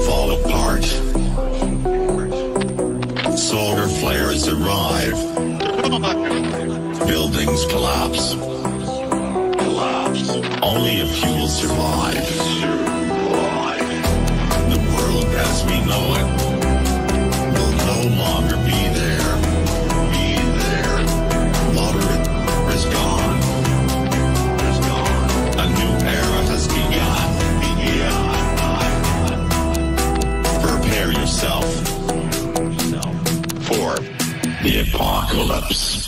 fall apart. Solar flares arrive. Buildings collapse. Only a few will survive. The world as we know it will no longer be there. Moderate is gone. A new era has begun. Prepare yourself for the apocalypse.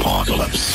Apocalypse.